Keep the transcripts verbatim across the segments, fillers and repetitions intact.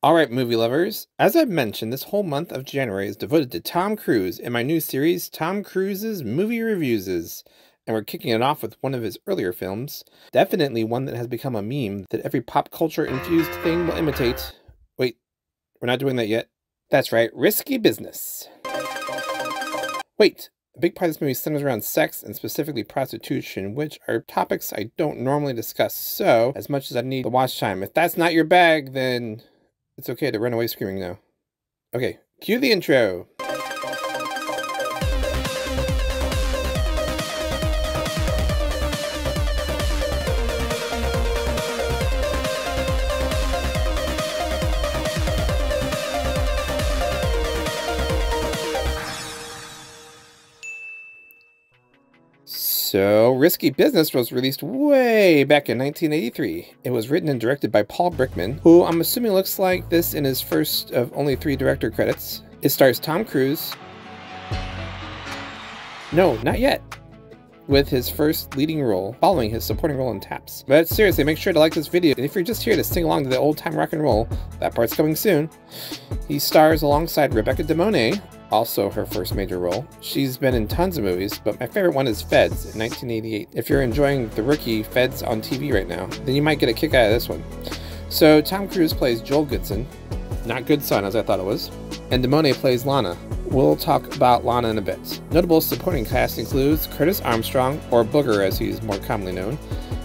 All right, movie lovers, as I've mentioned, this whole month of January is devoted to Tom Cruise in my new series, Tom Cruise's Movie Reviews. And we're kicking it off with one of his earlier films, definitely one that has become a meme that every pop culture infused thing will imitate. Wait, we're not doing that yet. That's right, Risky Business. Wait, a big part of this movie centers around sex and specifically prostitution, which are topics I don't normally discuss, so as much as I need the watch time, if that's not your bag, then it's okay to run away screaming now. Okay, cue the intro. So, Risky Business was released way back in nineteen eighty-three. It was written and directed by Paul Brickman, who I'm assuming looks like this in his first of only three director credits. It stars Tom Cruise. No, not yet. With his first leading role, following his supporting role in Taps. But seriously, make sure to like this video, and if you're just here to sing along to the old time rock and roll, that part's coming soon. He stars alongside Rebecca De Mornay, also her first major role. She's been in tons of movies, but my favorite one is Feds in nineteen eighty-eight. If you're enjoying the rookie Feds on T V right now, then you might get a kick out of this one. So Tom Cruise plays Joel Goodson, not Goodson as I thought it was, and De Mornay plays Lana. We'll talk about Lana in a bit. Notable supporting cast includes Curtis Armstrong, or Booger as he's more commonly known,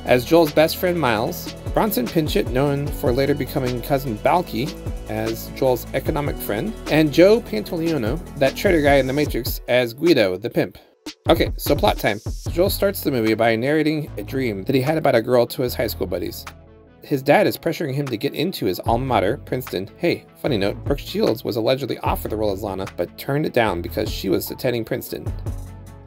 as Joel's best friend Miles, Bronson Pinchot, known for later becoming cousin Balky, as Joel's economic friend, and Joe Pantoliano, that traitor guy in The Matrix, as Guido, the pimp. Okay, so plot time. Joel starts the movie by narrating a dream that he had about a girl to his high school buddies. His dad is pressuring him to get into his alma mater, Princeton. Hey, funny note, Brooke Shields was allegedly offered the role as Lana, but turned it down because she was attending Princeton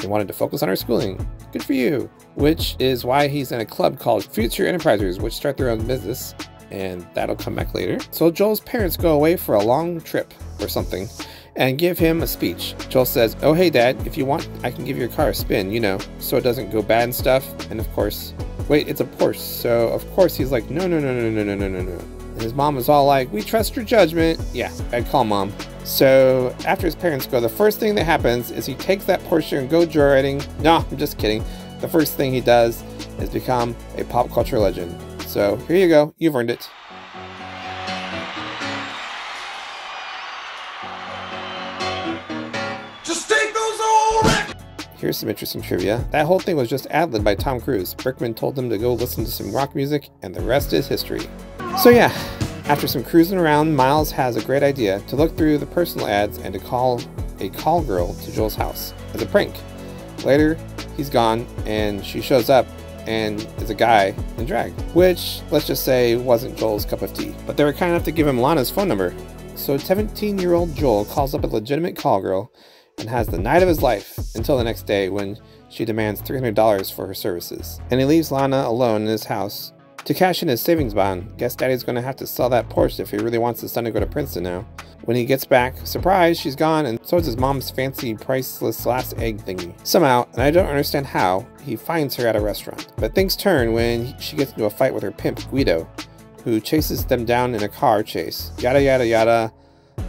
and wanted to focus on her schooling. Good for you. Which is why he's in a club called Future Enterprisers, which start their own business, and that'll come back later. So Joel's parents go away for a long trip or something and give him a speech. Joel says, oh hey dad, if you want, I can give your car a spin, you know, so it doesn't go bad and stuff. And of course, wait, it's a Porsche. So of course he's like, no, no, no, no, no, no, no, no, no. And his mom is all like, we trust your judgment. Yeah, I'd call mom. So after his parents go, the first thing that happens is he takes that Porsche and go joyriding. Nah, I'm just kidding. The first thing he does is become a pop culture legend. So here you go, you've earned it. Just take those old. Here's some interesting trivia. That whole thing was just ad-libbed by Tom Cruise. Brickman told them to go listen to some rock music, and the rest is history. So yeah, after some cruising around, Miles has a great idea to look through the personal ads and to call a call girl to Joel's house as a prank. Later, he's gone, and she shows up and is a guy in drag, which, let's just say, wasn't Joel's cup of tea. But they were kind enough to give him Lana's phone number. So seventeen-year-old Joel calls up a legitimate call girl and has the night of his life until the next day when she demands three hundred dollars for her services. And he leaves Lana alone in his house to cash in his savings bond. Guess daddy's gonna have to sell that Porsche if he really wants his son to go to Princeton now. When he gets back, surprise, she's gone, and so is his mom's fancy, priceless last egg thingy. Somehow, and I don't understand how, he finds her at a restaurant. But things turn when she gets into a fight with her pimp, Guido, who chases them down in a car chase. Yada yada yada.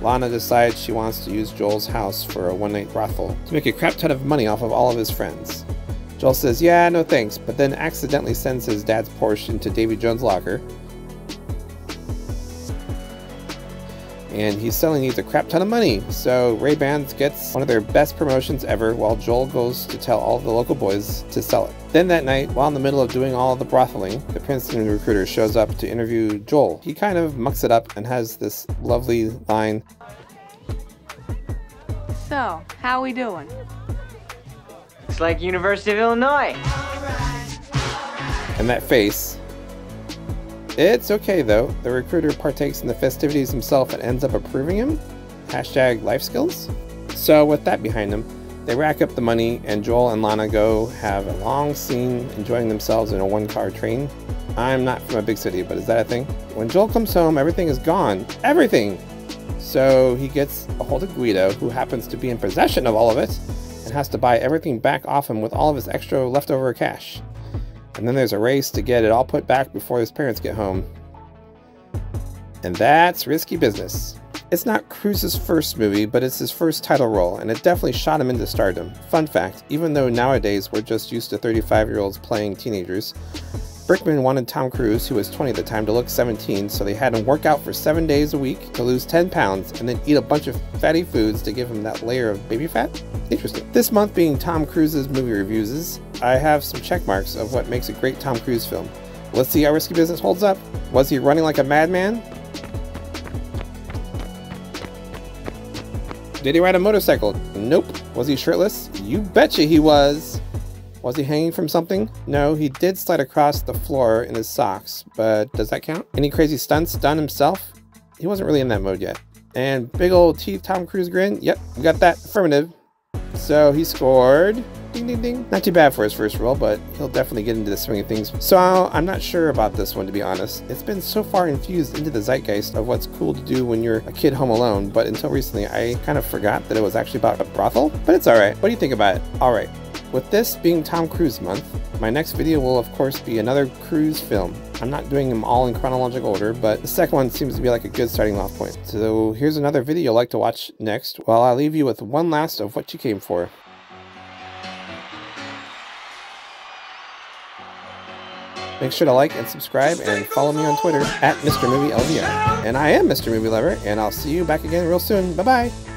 Lana decides she wants to use Joel's house for a one-night brothel to make a crap ton of money off of all of his friends. Joel says, yeah, no thanks, but then accidentally sends his dad's Porsche into Davy Jones' locker. And he suddenly needs a crap ton of money, so Ray-Bans gets one of their best promotions ever while Joel goes to tell all the local boys to sell it. Then that night, while in the middle of doing all the brotheling, the Princeton recruiter shows up to interview Joel. He kind of mucks it up and has this lovely line. So, how we doing? Looks like University of Illinois. All right, all right. And that face. It's okay though, the recruiter partakes in the festivities himself and ends up approving him. Hashtag life skills. So with that behind him, they rack up the money and Joel and Lana go have a long scene enjoying themselves in a one-car train. I'm not from a big city, but is that a thing? When Joel comes home, everything is gone. Everything! So he gets a hold of Guido, who happens to be in possession of all of it, and has to buy everything back off him with all of his extra leftover cash. And then there's a race to get it all put back before his parents get home. And that's Risky Business. It's not Cruise's first movie, but it's his first title role, and it definitely shot him into stardom. Fun fact, even though nowadays we're just used to thirty-five-year-olds playing teenagers, Brickman wanted Tom Cruise, who was twenty at the time, to look seventeen, so they had him work out for seven days a week to lose ten pounds, and then eat a bunch of fatty foods to give him that layer of baby fat? Interesting. This month being Tom Cruise's movie reviews, I have some check marks of what makes a great Tom Cruise film. Let's see how Risky Business holds up. Was he running like a madman? Did he ride a motorcycle? Nope. Was he shirtless? You betcha he was! Was he hanging from something? No, he did slide across the floor in his socks, but does that count? Any crazy stunts done himself? He wasn't really in that mode yet. And big old teeth Tom Cruise grin? Yep, we got that. Affirmative. So he scored... Ding, ding, ding. Not too bad for his first role, but he'll definitely get into the swing of things. So I'm not sure about this one, to be honest. It's been so far infused into the zeitgeist of what's cool to do when you're a kid home alone, but until recently I kind of forgot that it was actually about a brothel, but it's alright. What do you think about it? Alright. With this being Tom Cruise month, my next video will of course be another Cruise film. I'm not doing them all in chronological order, but the second one seems to be like a good starting off point. So here's another video you'll like to watch next, while I leave you with one last of what you came for. Make sure to like and subscribe and follow me on Twitter at Mr Movie L V R. And I am Mr Movie Lover, and I'll see you back again real soon. Bye bye!